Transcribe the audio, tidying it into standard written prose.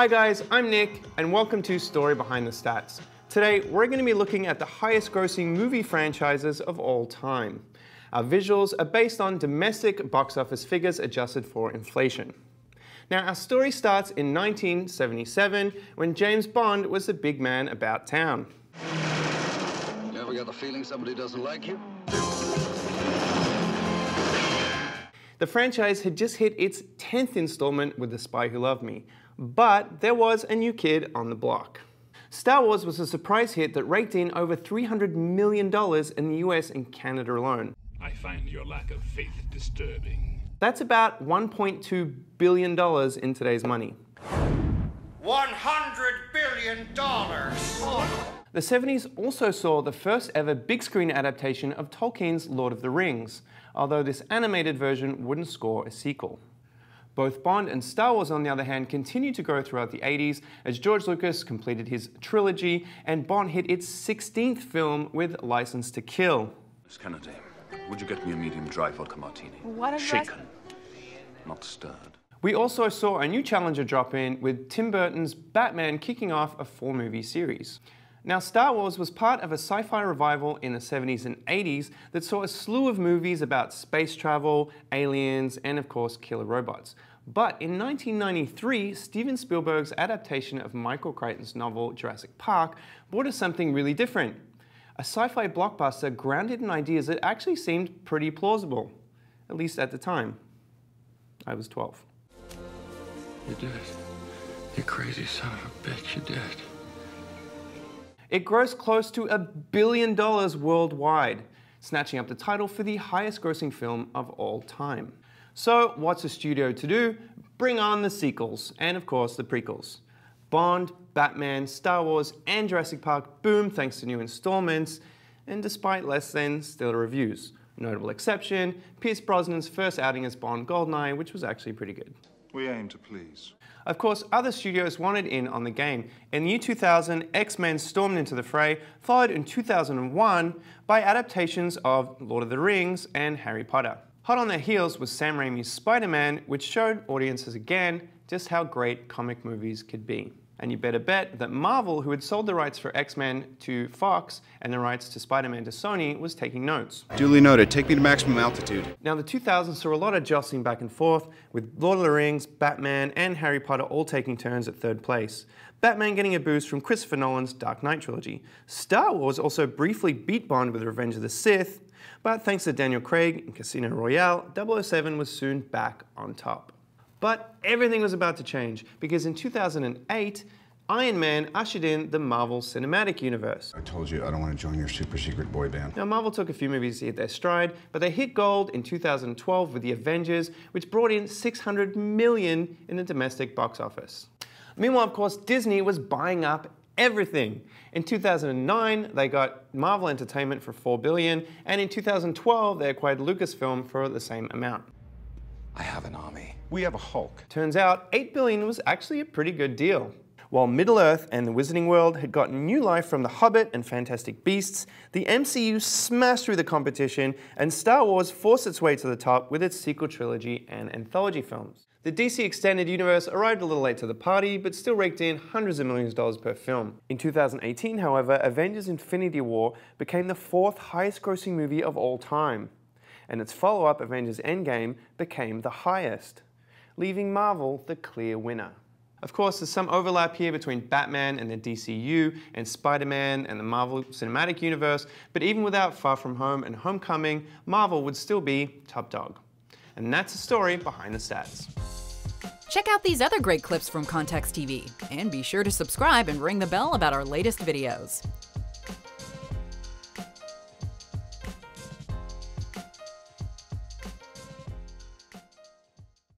Hi guys, I'm Nick, and welcome to Story Behind the Stats. Today, we're going to be looking at the highest grossing movie franchises of all time. Our visuals are based on domestic box office figures adjusted for inflation. Now, our story starts in 1977, when James Bond was the big man about town. You ever got the feeling somebody doesn't like you? The franchise had just hit its 10th installment with The Spy Who Loved Me, but there was a new kid on the block. Star Wars was a surprise hit that raked in over $300 million in the US and Canada alone. I find your lack of faith disturbing. That's about $1.2 billion in today's money. $100 billion! The 70s also saw the first ever big screen adaptation of Tolkien's Lord of the Rings, although this animated version wouldn't score a sequel. Both Bond and Star Wars, on the other hand, continued to grow throughout the 80s as George Lucas completed his trilogy and Bond hit its 16th film with License to Kill. Miss Kennedy, would you get me a medium dry vodka martini? What a shaken, not stirred. We also saw a new challenger drop in with Tim Burton's Batman kicking off a four-movie series. Now, Star Wars was part of a sci-fi revival in the 70s and 80s that saw a slew of movies about space travel, aliens, and of course, killer robots. But in 1993, Steven Spielberg's adaptation of Michael Crichton's novel Jurassic Park brought us something really different. A sci-fi blockbuster grounded in ideas that actually seemed pretty plausible, at least at the time. I was 12. You did it. You crazy son of a bitch, you did it. It grossed close to $1 billion worldwide, snatching up the title for the highest grossing film of all time. So what's a studio to do? Bring on the sequels, and of course the prequels. Bond, Batman, Star Wars, and Jurassic Park boom thanks to new installments, and despite less than stellar reviews. Notable exception, Pierce Brosnan's first outing as Bond, Goldeneye, which was actually pretty good. We aim to please. Of course, other studios wanted in on the game. In the year 2000, X-Men stormed into the fray, followed in 2001 by adaptations of Lord of the Rings and Harry Potter. Hot on their heels was Sam Raimi's Spider-Man, which showed audiences again just how great comic movies could be. And you better bet that Marvel, who had sold the rights for X-Men to Fox and the rights to Spider-Man to Sony, was taking notes. Duly noted, take me to maximum altitude. Now, the 2000s saw a lot of jostling back and forth, with Lord of the Rings, Batman, and Harry Potter all taking turns at third place. Batman getting a boost from Christopher Nolan's Dark Knight trilogy. Star Wars also briefly beat Bond with Revenge of the Sith, but thanks to Daniel Craig and Casino Royale, 007 was soon back on top. But everything was about to change, because in 2008, Iron Man ushered in the Marvel Cinematic Universe. I told you I don't want to join your super secret boy band. Now, Marvel took a few movies to hit their stride, but they hit gold in 2012 with The Avengers, which brought in $600 million in the domestic box office. Meanwhile, of course, Disney was buying up everything. In 2009, they got Marvel Entertainment for $4 billion, and in 2012, they acquired Lucasfilm for the same amount. I have an army. We have a Hulk. Turns out, $8 billion was actually a pretty good deal. While Middle-earth and The Wizarding World had gotten new life from The Hobbit and Fantastic Beasts, the MCU smashed through the competition, and Star Wars forced its way to the top with its sequel trilogy and anthology films. The DC Extended Universe arrived a little late to the party, but still raked in hundreds of millions of dollars per film. In 2018, however, Avengers Infinity War became the fourth highest-grossing movie of all time, and its follow-up, Avengers Endgame, became the highest, leaving Marvel the clear winner. Of course, there's some overlap here between Batman and the DCU, and Spider-Man and the Marvel Cinematic Universe, but even without Far From Home and Homecoming, Marvel would still be top dog. And that's the story behind the stats. Check out these other great clips from Context TV, and be sure to subscribe and ring the bell about our latest videos.